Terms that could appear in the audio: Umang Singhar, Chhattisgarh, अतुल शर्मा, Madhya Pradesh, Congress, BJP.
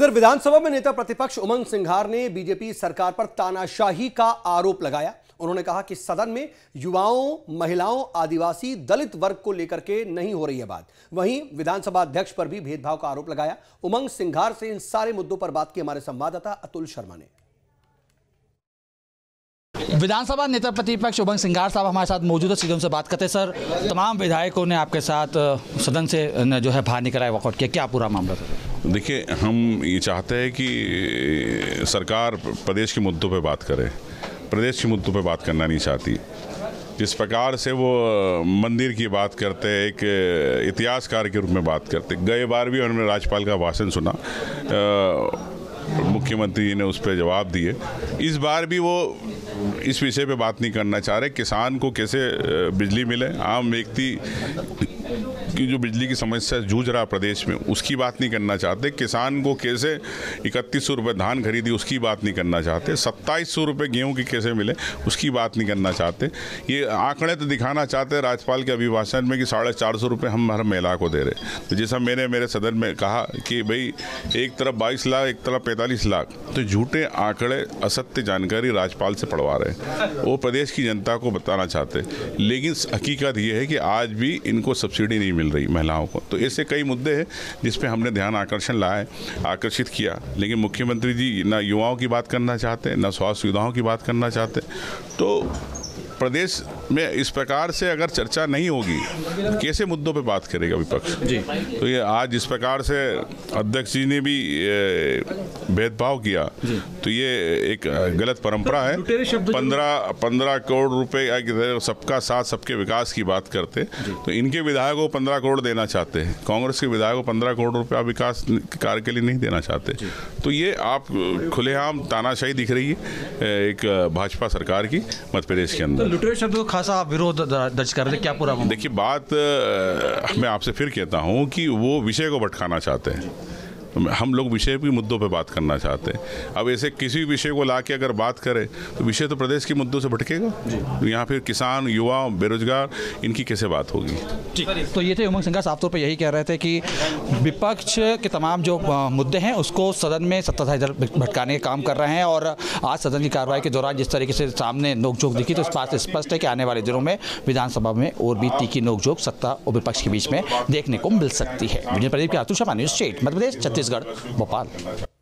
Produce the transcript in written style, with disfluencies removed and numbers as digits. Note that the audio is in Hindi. उधर विधानसभा में नेता प्रतिपक्ष उमंग सिंघार ने बीजेपी सरकार पर तानाशाही का आरोप लगाया। उन्होंने कहा कि सदन में युवाओं, महिलाओं, आदिवासी, दलित वर्ग को लेकर के नहीं हो रही है बात। वहीं विधानसभा अध्यक्ष पर भी भेदभाव का आरोप लगाया। उमंग सिंघार से इन सारे मुद्दों पर बात की हमारे संवाददाता अतुल शर्मा ने। विधानसभा नेता प्रतिपक्ष उमंग सिंघार साहब हमारे साथ मौजूद है, सीधे उनसे बात करते हैं। सर, तमाम विधायकों ने आपके साथ सदन से जो है बाहर निकला है, वॉकआउट किया, क्या पूरा मामला था? देखिए, हम ये चाहते हैं कि सरकार प्रदेश के मुद्दों पे बात करे, प्रदेश के मुद्दों पे बात करना नहीं चाहती। जिस प्रकार से वो मंदिर की बात करते, एक इतिहासकार के रूप में बात करते। गए बार भी हमने राज्यपाल का भाषण सुना, मुख्यमंत्री जी ने उस पर जवाब दिए। इस बार भी वो इस विषय पे बात नहीं करना चाह रहे, किसान को कैसे बिजली मिले, आम व्यक्ति कि जो बिजली की समस्या जूझ रहा प्रदेश में उसकी बात नहीं करना चाहते, किसान को कैसे 3100 रुपये धान खरीदी उसकी बात नहीं करना चाहते, 2700 रुपये गेहूं की कैसे मिले उसकी बात नहीं करना चाहते। ये आंकड़े तो दिखाना चाहते हैं राज्यपाल के अभिभाषण में कि 450 रुपये हम हर महिला को दे रहे। तो जैसा मैंने मेरे सदन में कहा कि भाई एक तरफ 22 लाख, एक तरफ 45 लाख, तो झूठे आंकड़े, असत्य जानकारी राज्यपाल से पढ़वा रहे, वो प्रदेश की जनता को बताना चाहते। लेकिन हकीकत ये है कि आज भी इनको सब्सिडी नहीं मिल रही महिलाओं को। तो ऐसे कई मुद्दे हैं जिस पे हमने ध्यान आकर्षित किया, लेकिन मुख्यमंत्री जी ना युवाओं की बात करना चाहते, ना स्वास्थ्य सुविधाओं की बात करना चाहते। तो प्रदेश में इस प्रकार से अगर चर्चा नहीं होगी, कैसे मुद्दों पे बात करेगा विपक्ष जी? तो ये आज इस प्रकार से अध्यक्ष जी ने भी भेदभाव किया, तो ये एक गलत परंपरा है। 15 करोड़ रुपए सबका साथ सबके विकास की बात करते, तो इनके विधायकों को 15 करोड़ देना चाहते हैं, कांग्रेस के विधायकों को 15 करोड़ रुपया विकास कार्य के लिए नहीं देना चाहते। तो ये आप खुलेआम तानाशाही दिख रही है एक भाजपा सरकार की मध्य प्रदेश के अंदर। लुटेरे शब्द को खासा विरोध दर्ज कर रहे, क्या पूरा? देखिए, बात मैं आपसे फिर कहता हूँ कि वो विषय को भटकाना चाहते हैं। हम लोग विषय के मुद्दों पे बात करना चाहते हैं। अब ऐसे किसी विषय को ला के अगर बात करें तो विषय तो प्रदेश के मुद्दों से भटकेगा। यहाँ फिर किसान, युवा, बेरोजगार, इनकी कैसे बात होगी? ठीक, तो ये थे उमंग सिंघार साफ तौर पे यही कह रहे थे कि विपक्ष के तमाम जो मुद्दे हैं उसको सदन में सत्ताधारी दल भटकाने का काम कर रहे हैं। और आज सदन की कार्रवाई के दौरान जिस तरीके से सामने नोकझोंक दिखी, तो इस बात से स्पष्ट है कि आने वाले दिनों में विधानसभा में और भी तीखी नोकझोंक सत्ता और विपक्ष के बीच में देखने को मिल सकती है। मध्यप्रदेश के अतुल शर्मा, न्यूज़ 8 मध्यप्रदेश, छत्तीसगढ़, भोपाल।